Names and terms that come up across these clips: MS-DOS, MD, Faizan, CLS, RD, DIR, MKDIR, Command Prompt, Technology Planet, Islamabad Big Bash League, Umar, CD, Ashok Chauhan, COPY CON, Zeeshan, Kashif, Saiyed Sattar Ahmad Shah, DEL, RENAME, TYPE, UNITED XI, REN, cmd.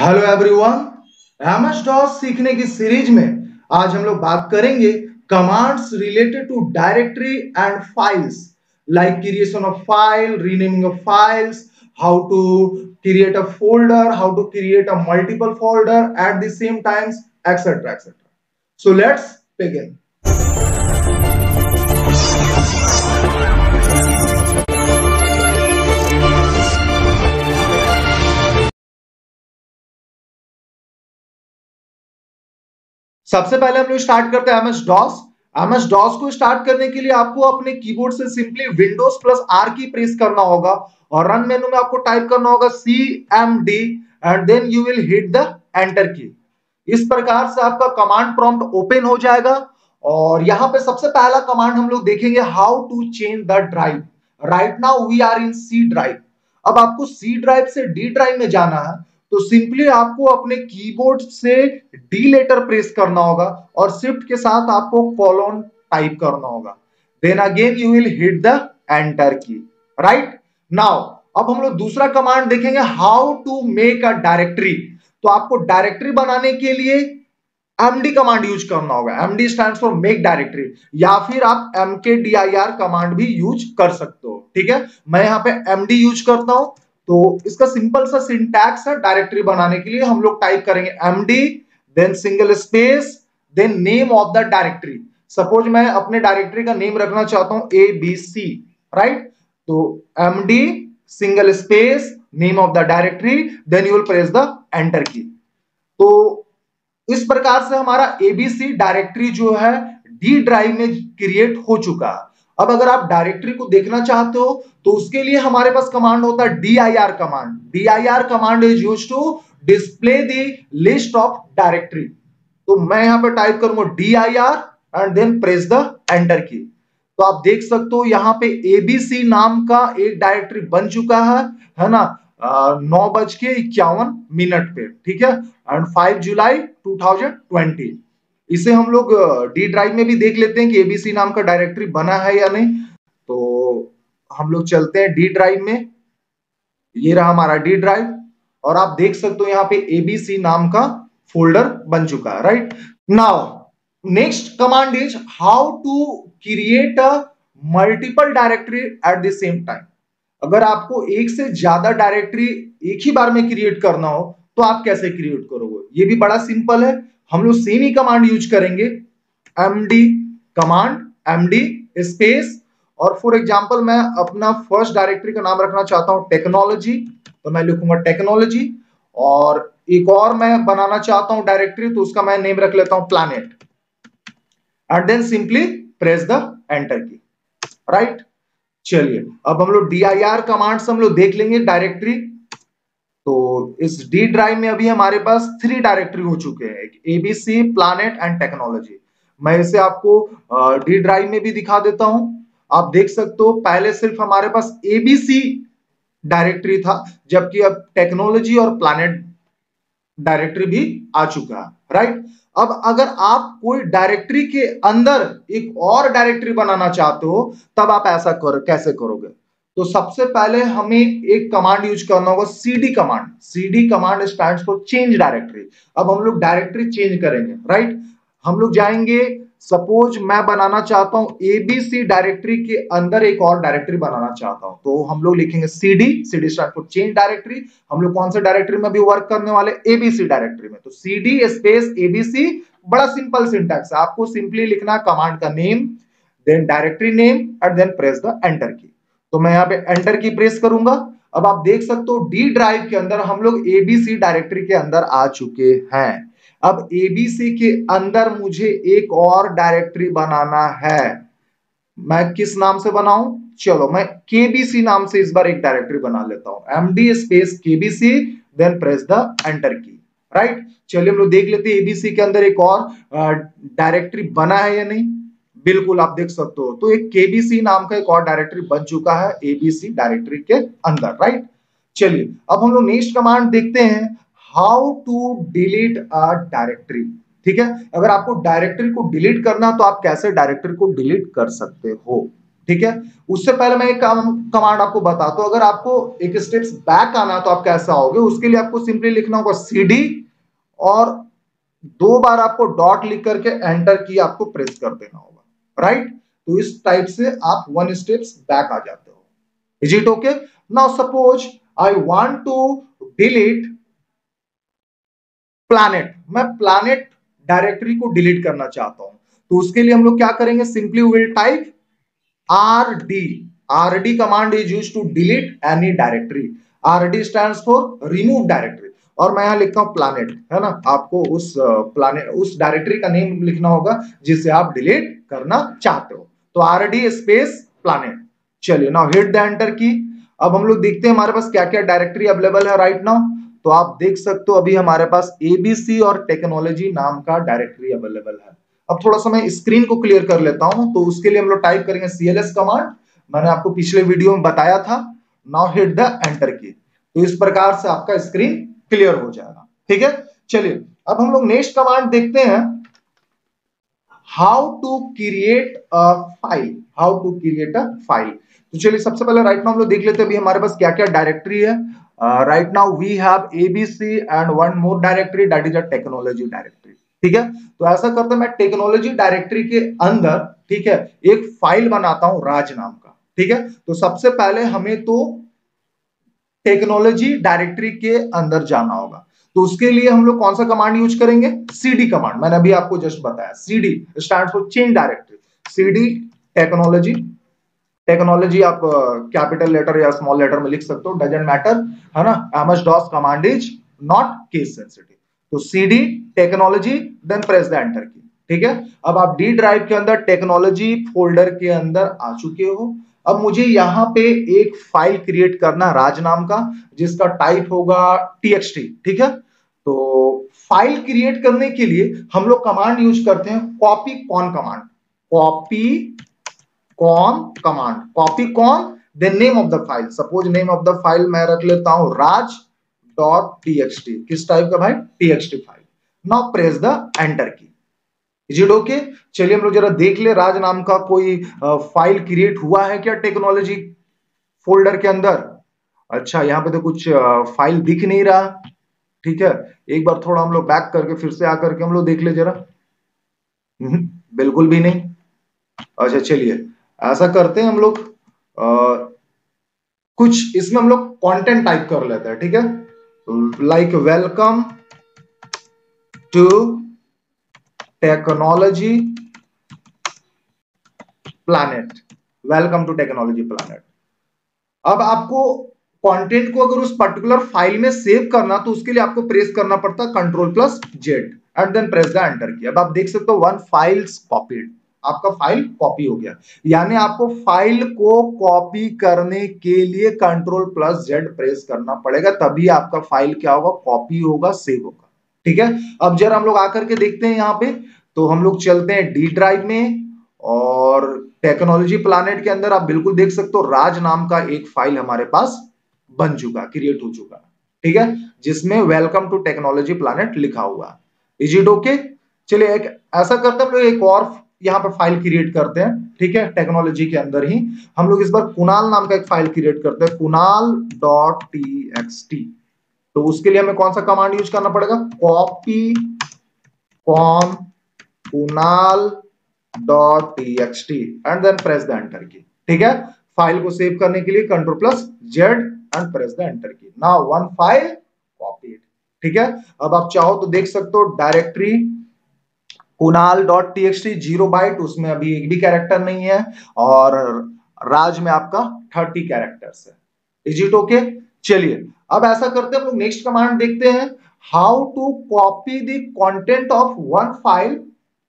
Hello everyone, MS-DOS सीखने की series में आज हम लोग बात करेंगे commands related to directory and files, like creation of file, renaming of files, how to create a folder, how to create a multiple folder at the same times, etcetera etcetera. So let's begin. सबसे पहले हम लोग start करते हैं MS-DOS. MS-DOS को start करने के लिए आपको अपने कीबोर्ड से सिंपली Windows+R की प्रेस करना होगा और रन मेनू में आपको टाइप करना होगा CMD and then you will hit the enter key. इस प्रकार से आपका कमांड प्रॉम्प्ट ओपन हो जाएगा और यहाँ पे सबसे पहला कमांड हम लोग देखेंगे how to change the drive. Right now we are in C drive. अब आपको C ड्राइव से D ड्राइव में जाना है तो सिंपली आपको अपने कीबोर्ड से D लेटर प्रेस करना होगा और शिफ्ट के साथ आपको कॉलन टाइप करना होगा. Then again you will hit the enter key. Right now अब हम लोग दूसरा कमांड देखेंगे how to make a directory. तो आपको डायरेक्टरी बनाने के लिए MD कमांड यूज करना होगा. MD stands for make directory, या फिर आप MKDIR कमांड भी यूज कर सकते हो. ठीक है, मैं यहाँ पे MD यूज करता हूँ. तो इसका सिंपल सा सिंटैक्स है डायरेक्टरी बनाने के लिए. हम लोग टाइप करेंगे MD, then single space, then name of the directory. Suppose मैं अपने डायरेक्टरी का नेम रखना चाहता हूं ABC. राइट, तो MD single space name of the directory, then you will press the enter key. तो इस प्रकार से हमारा ABC डायरेक्टरी जो है D ड्राइव में क्रिएट हो चुका है. अब अगर आप डायरेक्टरी को देखना चाहते हो तो उसके लिए हमारे पास कमांड होता है DIR command. DIR command is used to display the list of directory. तो मैं यहां पे टाइप करूंगा DIR and then press the enter key. तो आप देख सकते हो यहाँ पे ABC नाम का एक डायरेक्टरी बन चुका है ना, 9:51 पे. ठीक है, एंड 5 जुलाई 2020. इसे हम लोग D ड्राइव में भी देख लेते हैं कि ABC नाम का डायरेक्टरी बना है या नहीं. तो हम लोग चलते हैं D ड्राइव में. ये रहा हमारा D ड्राइव और आप देख सकते हो यहाँ पे ABC नाम का फोल्डर बन चुका है. Right now next command is how to create a multiple directory at the same time. अगर आपको एक से ज्यादा डायरेक्टरी एक ही बार में क्रिएट करना हो तो आप कैसे क्रिएट करोगे? ये भी बड़ा सिंपल है. हम लोग सेम ही कमांड यूज करेंगे, MD कमांड, MD स्पेस, और फॉर एग्जांपल मैं अपना फर्स्ट डायरेक्टरी का नाम रखना चाहता हूं टेक्नोलॉजी, तो मैं लिखूंगा टेक्नोलॉजी. और एक और मैं बनाना चाहता हूं डायरेक्टरी, तो उसका मैं नेम रख लेता हूं planet and then simply press the enter key. Right, चलिए अब हम लोग DIR कमांड से हम लोग देख लेंगे डायरेक्टरी. तो इस D ड्राइव में अभी हमारे पास 3 डायरेक्टरी हो चुके हैं, ABC, प्लैनेट एंड टेक्नोलॉजी. मैं इसे आपको D ड्राइव में भी दिखा देता हूं. आप देख सकते हो पहले सिर्फ हमारे पास ABC डायरेक्टरी था, जबकि अब टेक्नोलॉजी और प्लैनेट डायरेक्टरी भी आ चुका है. राइट, अब अगर आप कोई डायरेक्टरी के अंदर एक और डायरेक्टरी बनाना चाहते हो तब आप ऐसा कैसे करोगे? तो सबसे पहले हमें एक कमांड यूज करना होगा CD command. CD command stands for change directory. अब हम लोग डायरेक्टरी चेंज करेंगे. राइट, हम लोग जाएंगे, सपोज मैं बनाना चाहता हूं ABC डायरेक्टरी के अंदर एक और डायरेक्टरी बनाना चाहता हूं, तो हम लोग लिखेंगे CD stand for change directory. हम लोग कौन से डायरेक्टरी में भी वर्क करने वाले? ABC डायरेक्टरी में. तो CD स्पेस ABC, बड़ा सिंपल सिंटैक्स है. आपको सिंपली लिखना कमांड का name, then directory name and then press the enter key. तो मैं यहाँ पे एंटर की प्रेस करूंगा. अब आप देख सकते हो D ड्राइव के अंदर हम लोग ABC डायरेक्टरी के अंदर आ चुके हैं. अब ABC के अंदर मुझे एक और डायरेक्टरी बनाना है. मैं किस नाम से बनाऊं? चलो मैं KBC नाम से इस बार एक डायरेक्टरी बना लेता हूं. MD space KBC then press the enter key. Right, चलिए हम लोग देख लेते हैं ABC के अंदर एक और डायरेक्टरी बना है या नहीं. बिल्कुल आप देख सकते हो, तो एक KBC नाम का एक और डायरेक्टरी बन चुका है ABC डायरेक्टरी के अंदर. राइट, चलिए अब हम लोग नेक्स्ट कमांड देखते हैं how to delete a directory. ठीक है, अगर आपको डायरेक्टरी को डिलीट करना तो आप कैसे डायरेक्टरी को डिलीट कर सकते हो. ठीक है। उससे पहले मैं एक कमांड आपको बताता हूं, अगर आपको एक स्टेप्स बैक आना है तो आप कैसा होगे, उसके लिए आपको सिंपली लिखना होगा CD और दो बार आपको डॉट लिख करके एंटर की आपको प्रेस कर देना होगा, राइट। तो इस टाइप से आप वन स्टेप्स बैक आ जाते हो। Is it okay? Now suppose I want to delete planet, मैं प्लैनेट डायरेक्टरी को डिलीट करना चाहता हूं, तो उसके लिए हम लोग क्या करेंगे, simply will type RD command is use to delete any directory. RD stands for remove directory, और मैं यहां लिखता हूं प्लैनेट, है ना। आपको उस प्लैनेट, उस डायरेक्टरी का नेम लिखना होगा जिसे आप डिलीट करना चाहते हो, तो RD स्पेस प्लैनेट। चलिए now hit the enter key. अब हम लोग देखते हैं हमारे पास क्या क्या डायरेक्टरी अवेलेबल है राइट नाउ। तो आप देख सकते हो अभी हमारे पास ABC और टेक्नोलॉजी नाम का डायरेक्टरी अवेलेबल है। अब थोड़ा सा मैं स्क्रीन को क्लियर कर लेता हूं, तो उसके लिए हम लोग टाइप करेंगे CLS कमांड, मैंने आपको पिछले वीडियो में बताया था। Now hit the enter key, तो इस प्रकार से आपका स्क्रीन क्लियर हो जाएगा, ठीक है। चलिए अब हम लोग नेक्स्ट कमांड देखते हैं, how to create a file. तो चलिए सबसे पहले राइट नाउ हम लोग देख लेते हैं अभी हमारे पास क्या क्या डायरेक्टरी है। Right now we have ABC and one more directory, that is a technology directory, ठीक है। तो ऐसा करते हैं, मैं टेक्नोलॉजी डायरेक्टरी के अंदर, ठीक है, एक फाइल बनाता हूं राज नाम का, ठीक है। तो सबसे पहले हमें तो टेक्नोलॉजी डायरेक्टरी के अंदर जाना होगा, तो उसके लिए हम लोग कौन सा कमांड यूज करेंगे, CD कमांड, मैंने अभी आपको जस्ट बताया। CD stand for change directory, CD technology आप कैपिटल लेटर या स्मॉल लेटर में लिख सकते हो, डजेंट मैटर, है ना। MS-DOS command is not case sensitive, तो CD technology, then press the enter key, ठीक है। अब आप D ड्राइव के अंदर टेक्नोलॉजी फोल्डर के अंदर आ चुके हो। अब मुझे यहाँ पे एक फाइल क्रिएट करना राज नाम का, जिसका टाइप होगा txt, ठीक है। तो फाइल क्रिएट करने के लिए हम लोग कमांड यूज करते हैं copy con command, copy con then name of the file. Suppose name of the file मैं रख लेता हूं राज .txt, किस टाइप का भाई, txt file. Now press the enter key, is it okay. चलिए हम लोग जरा देख ले राज नाम का कोई फाइल क्रिएट हुआ है क्या टेक्नोलॉजी फोल्डर के अंदर। अच्छा यहाँ पे तो कुछ फाइल दिख नहीं रहा, ठीक है। एक बार थोड़ा हम लोग बैक करके फिर से आकर के हम लोग देख ले जरा, बिल्कुल भी नहीं। अच्छा चलिए ऐसा करते हैं हम लोग, कुछ इसमें हम लोग कॉन्टेंट टाइप कर लेते हैं, ठीक है, like welcome to technology planet, welcome to technology planet. अब आपको कंटेंट को अगर उस पर्टिकुलर फाइल में सेव करना तो उसके लिए आपको प्रेस करना पड़ता Ctrl+Z and then press the enter key. अब आप देख सकते हो वन फाइल्स कॉपीड, आपका फाइल कॉपी हो गया, यानी आपको फाइल को कॉपी करने के लिए Ctrl+Z प्रेस करना पड़ेगा, तभी आपका फाइल क्या होगा, कॉपी होगा, सेव होगा, ठीक है। अब जरा हम लोग आकर के देखते हैं यहाँ पे, तो हम लोग चलते हैं D ड्राइव में और टेक्नोलॉजी प्लैनेट के अंदर आप बिल्कुल देख सकते हो राज नाम का एक फाइल हमारे पास बन चुका, क्रिएट हो चुका, ठीक है, जिसमें वेलकम टू टेक्नोलॉजी प्लैनेट लिखा हुआ। Is it okay? चलिए एक ऐसा करते हम लोग, एक और यहाँ पर फाइल क्रिएट करते हैं, ठीक है, टेक्नोलॉजी के अंदर ही हम लोग इस बार कुणाल नाम का एक फाइल क्रिएट करते हैं, kunal.txt। तो उसके लिए हमें कौन सा कमांड यूज करना पड़ेगा, copy con kunal.txt and then press the enter key, ठीक है। फाइल को सेव करने के लिए Ctrl+Z and press the enter key. Now one file copied, ठीक है। अब आप चाहो तो देख सकते हो डायरेक्टरी kunal.txt 0 byte, उसमें अभी एक भी कैरेक्टर नहीं है, और राज में आपका 30 कैरेक्टर्स है। Is it okay? चलिए अब ऐसा करते हैं हम लोग नेक्स्ट कमांड देखते हैं, how to copy the content of one file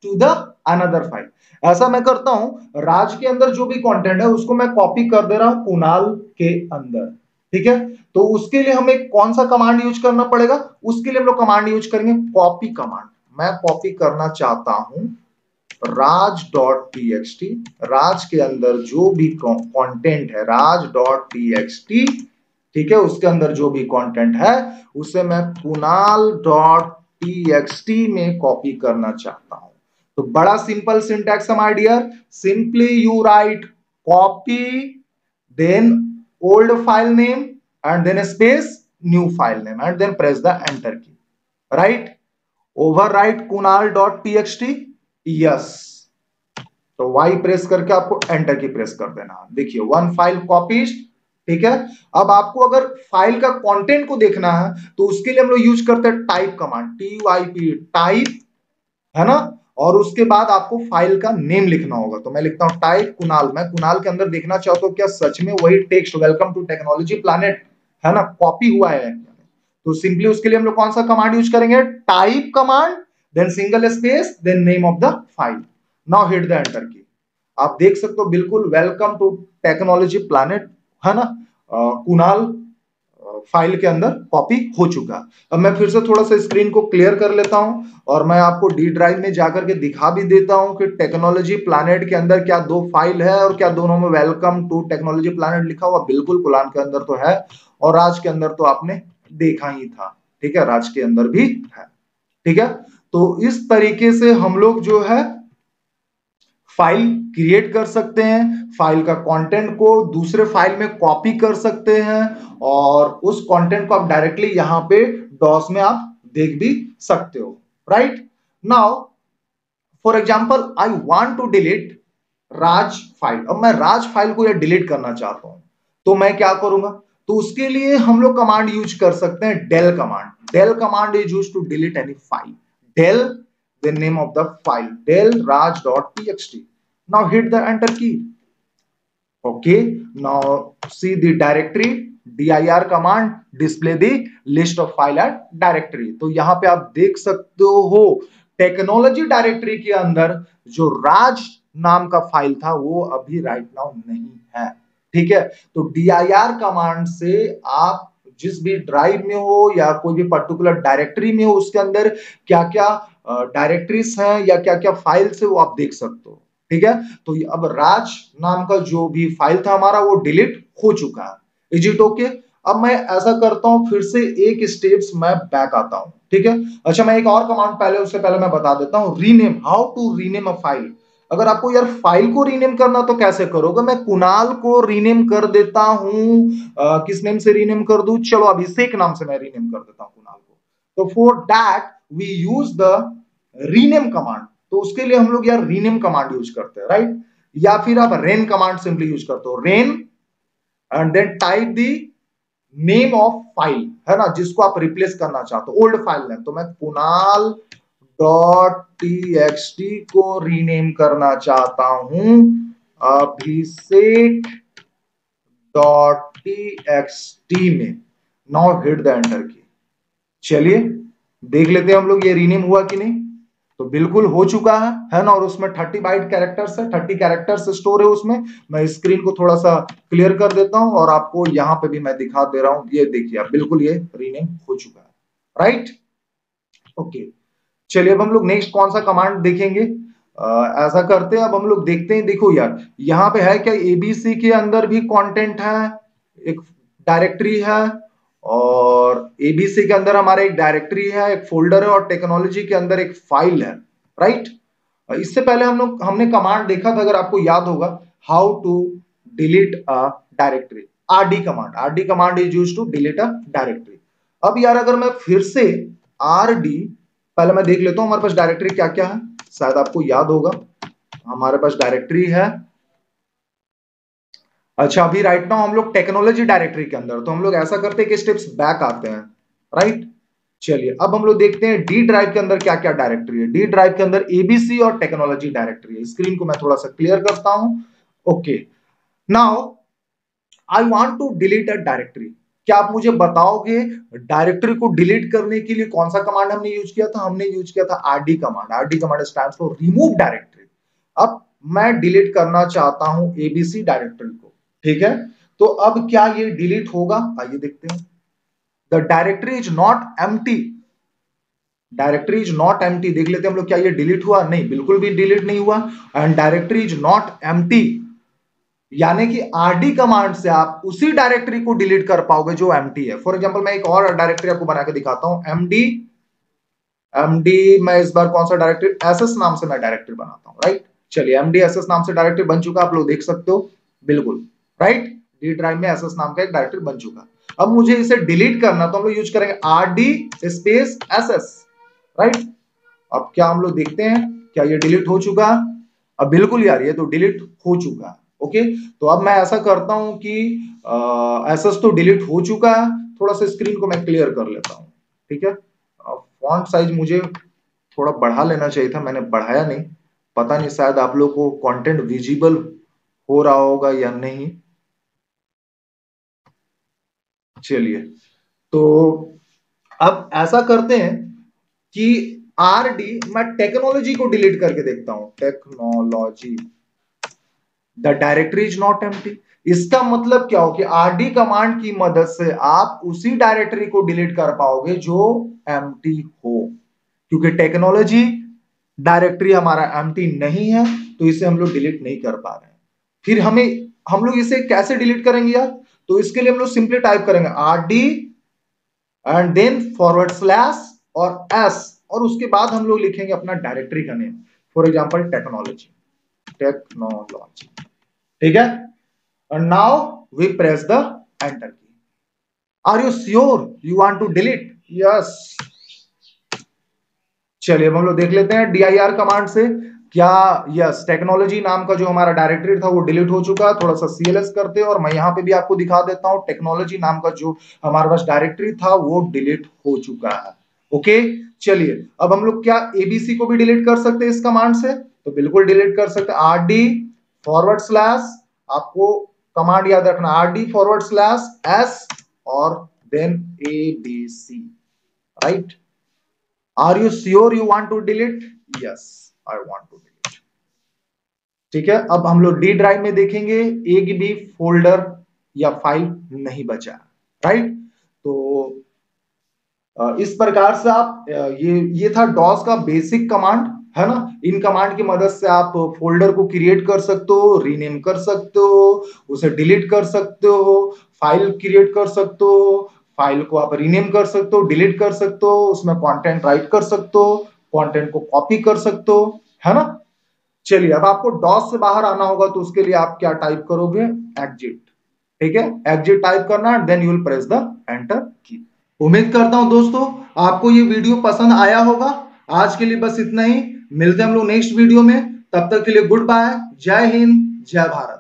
to the another file. ऐसा मैं करता हूं, राज के अंदर जो भी कंटेंट है उसको मैं कॉपी कर दे रहा हूं कुणाल के अंदर, ठीक है। तो उसके लिए हमें कौन सा कमांड यूज करना पड़ेगा, उसके लिए हम लोग कमांड यूज करेंगे कॉपी कमांड। मैं कॉपी करना चाहता हूं raj.txt, राज के अंदर जो भी कंटेंट है raj.txt, ठीक है, उसके अंदर जो भी कंटेंट है उसे मैं kunal.txt में कॉपी करना चाहता हूं। तो बड़ा सिंपल सिंटैक्स है my dear, simply you write copy, then old file name and then a space, new file name, and then press the enter key. Right? Overwrite kunal.txt. Yes. तो Y press करके आपको enter की press कर देना. देखिए one file copies, ठीक है. अब आपको अगर फाइल का कंटेंट को देखना है तो उसके लिए हम लोग यूज करते हैं टाइप कमांड, TYPE टाइप, है ना. और उसके बाद आपको फाइल का नेम लिखना होगा. तो मैं लिखता हूं टाइप कुणाल. मैं कुणाल के अंदर देखना चाहता हूं क्या सच में वही text welcome to technology planet, है ना, कॉपी हुआ है. तो सिंपली उसके लिए हम लोग कौन सा कमांड यूज करेंगे, type command, then single space, then name of the file. Now hit the enter key. आप देख सकते हो बिल्कुल वेलकम टू टेक्नोलॉजी प्लैनेट, है ना, कुणाल फाइल के अंदर कॉपी हो चुका. अब मैं फिर से थोड़ा सा स्क्रीन को क्लियर कर लेता हूं और मैं आपको डी ड्राइव में जाकर के दिखा भी देता हूं कि टेक्नोलॉजी प्लैनेट के अंदर क्या दो फाइल है और क्या दोनों में वेलकम टू टेक्नोलॉजी प्लैनेट लिखा हुआ. बिल्कुल कुणाल के अंदर तो है और राज के अंदर तो आपने देखा ही था, ठीक है, राज के अंदर भी है, ठीक है. तो इस तरीके से हम लोग जो है फाइल क्रिएट कर सकते हैं, फाइल का कंटेंट को दूसरे फाइल में कॉपी कर सकते हैं और उस कंटेंट को आप डायरेक्टली यहां पे डॉस में आप देख भी सकते हो. Right. Now for example I want to delete Raj file. अब मैं राज फाइल को यह डिलीट करना चाहता हूं तो मैं क्या करूंगा, तो उसके लिए हम लोग कमांड यूज कर सकते हैं del command. Del command is used to delete any file. Del the name of the file, del raj.txt. now hit the enter key. okay, now see the directory. dir command display the list of file at directory. तो यहाँ पे आप देख सकते हो technology directory के अंदर जो राज नाम का फाइल था वो अभी राइट नाउ नहीं है, ठीक है. तो dir कमांड से आप जिस भी ड्राइव में हो या कोई भी पर्टिकुलर डायरेक्टरी में हो उसके अंदर क्या क्या डायरेक्टरीज हैं या क्या क्या फाइल्स है वो आप देख सकते हो, ठीक है. तो अब राज नाम का जो भी फाइल था हमारा वो डिलीट हो चुका है. Is it okay? अब मैं ऐसा करता हूं फिर से एक स्टेप्स मैं बैक आता हूं, ठीक है. अच्छा मैं एक और कमांड पहले उससे पहले मैं बता देता हूँ, rename. How to rename a file. अगर आपको यार फाइल को रीनेम करना तो कैसे करोगे, मैं कुणाल को रीनेम कर देता हूं. किस नेम से रीनेम कर दूं, चलो अभिषेक नाम से मैं रीनेम कर देता हूं कुणाल को. तो for that we use the rename command. तो उसके लिए हम लोग यार रीनेम कमांड यूज करते हैं, राइट. या फिर आप रेन कमांड सिंपली यूज करते हो, ren, and then type the name of file, है ना, जिसको आप रिप्लेस करना चाहते हो, ओल्ड फाइल नेम. तो मैं कुणाल .txt को रीनेम करना चाहता हूं अभिषेक .txt में. Now hit the enter key. चलिए देख लेते हैं हम लोग ये रीनेम हुआ कि नहीं. तो बिल्कुल हो चुका है ना. और उसमें 30 कैरेक्टर्स स्टोर है उसमें. मैं स्क्रीन को थोड़ा सा क्लियर कर देता हूं और आपको यहाँ पे भी मैं दिखा दे रहा हूं. ये देखिए आप बिल्कुल ये रीनेम हो चुका है. राइट. ओके चलिए अब हम लोग नेक्स्ट कौन सा कमांड देखेंगे. ऐसा करते हैं अब हम लोग देखते हैं. देखो यार यहाँ पे है क्या, एबीसी के अंदर भी कंटेंट है, एक डायरेक्टरी है और एबीसी के अंदर हमारा एक डायरेक्टरी है, एक फोल्डर है और टेक्नोलॉजी के अंदर एक फाइल है. राइट. इससे पहले हमने कमांड देखा था अगर आपको याद होगा, how to delete a directory, RD command. RD command is used to delete a directory. अब यार अगर मैं फिर से आरडी, पहले मैं देख लेता हूं हमारे पास डायरेक्टरी क्या क्या है. शायद आपको याद होगा हमारे पास डायरेक्टरी है. अच्छा अभी राइट नाउ हम लोग टेक्नोलॉजी डायरेक्टरी के अंदर, तो हम लोग ऐसा करते हैं कि स्टेप्स बैक आते हैं. राइट. चलिए अब हम लोग देखते हैं डी ड्राइव के अंदर क्या क्या डायरेक्टरी है. डी ड्राइव के अंदर एबीसी और टेक्नोलॉजी डायरेक्टरी है. स्क्रीन को मैं थोड़ा सा क्लियर करता हूं. Okay now I want to delete a directory. क्या आप मुझे बताओगे डायरेक्टरी को डिलीट करने के लिए कौन सा कमांड हमने यूज किया था? हमने यूज किया था RD command. RD command stands for remove directory. अब मैं डिलीट करना चाहता हूं एबीसी डायरेक्टरी को, ठीक है. तो अब क्या ये डिलीट होगा, आइए देखते हैं. The directory is not empty. Directory is not empty. देख लेते हैं हम लोग क्या ये डिलीट हुआ. नहीं, बिल्कुल भी डिलीट नहीं हुआ. And directory is not empty, यानी कि आरडी कमांड से आप उसी डायरेक्टरी को डिलीट कर पाओगे जो एमडी है. फॉर एग्जांपल मैं एक और डायरेक्टरी आपको बना के दिखाता हूं, एमडी. मैं इस बार कौन सा डायरेक्टरी, एसएस नाम से मैं डायरेक्टरी बनाता हूं. राइट. चलिए एमडी एसएस नाम से डायरेक्टरी बन चुका, आप लोग देख सकते हो. बिल्कुल राइट, डी ड्राइव में एसएस नाम का एक डायरेक्टरी बन चुका। अब मुझे इसे डिलीट करना, तो हम लोग यूज करेंगे आरडी स्पेस एसएस राइट। अब क्या हम लोग देखते हैं क्या ये डिलीट हो चुका? अब बिल्कुल यार ये तो डिलीट हो चुका। ओके तो अब मैं ऐसा करता हूं कि एसएस तो डिलीट हो चुका, थोड़ा सा स्क्रीन को मैं क्लियर कर लेता हूं ठीक है। फॉन्ट साइज मुझे थोड़ा बढ़ा लेना चाहिए था, मैंने बढ़ाया नहीं, पता नहीं शायद आप लोग को कंटेंट विजिबल हो रहा होगा या नहीं। चलिए तो अब ऐसा करते हैं कि आरडी मैं टेक्नोलॉजी को डिलीट करके देखता हूं। Technology the directory is not empty, इसका मतलब क्या हो कि आरडी कमांड की मदद से आप उसी डायरेक्टरी को डिलीट कर पाओगे जो एम्प्टी हो, क्योंकि टेक्नोलॉजी डायरेक्टरी हमारा एम्प्टी नहीं है तो इसे हम लोग डिलीट नहीं कर पा रहे हैं। फिर हम लोग इसे कैसे डिलीट करेंगे यार? तो इसके लिए हम लोग सिंपली टाइप करेंगे RD and then forward slash और एस, और उसके बाद हम लोग लिखेंगे अपना डायरेक्टरी का name, for example technology technology ठीक है। And now we press the enter key. Are you sure you want to delete? Yes. चलिए अब हम लोग देख लेते हैं डीआईआर कमांड से क्या यस टेक्नोलॉजी नाम का जो हमारा डायरेक्टरी था वो डिलीट हो चुका। थोड़ा सा सीएलएस करते हैं और मैं यहाँ पे भी आपको दिखा देता हूँ टेक्नोलॉजी नाम का जो हमारे पास डायरेक्टरी था वो डिलीट हो चुका है। ओके चलिए अब हम लोग क्या एबीसी को भी डिलीट कर सकते हैं इस कमांड से? तो बिल्कुल डिलीट कर सकते हैं। आरडी फॉरवर्ड स्लैश, आपको कमांड याद रखना आरडी फॉरवर्ड स्लैश एस और then ABC right. Are you sure you want to delete? Yes, I want to delete. ठीक है अब हम लोग डी ड्राइव में देखेंगे एक भी फोल्डर या फाइल नहीं बचा राइट। तो इस प्रकार से आप ये था डॉस का बेसिक कमांड है ना। इन कमांड की मदद से आप फोल्डर को क्रिएट कर सकते हो, रीनेम कर सकते हो, उसे डिलीट कर सकते हो, फाइल क्रिएट कर सकते हो, फाइल को आप रीनेम कर सकते हो, डिलीट कर सकते हो, उसमें कंटेंट राइट कर सकते हो, कंटेंट को कॉपी कर सकते हो है ना। चलिए अब आपको डॉस से बाहर आना होगा तो उसके लिए आप क्या टाइप करोगे? एग्जिट ठीक है, एग्जिट टाइप करना then you will press the enter key. उम्मीद करता हूं दोस्तों आपको ये वीडियो पसंद आया होगा। आज के लिए बस इतना ही, मिलते हैं हम लोग नेक्स्ट वीडियो में, तब तक के लिए गुड बाय, जय हिंद जय भारत।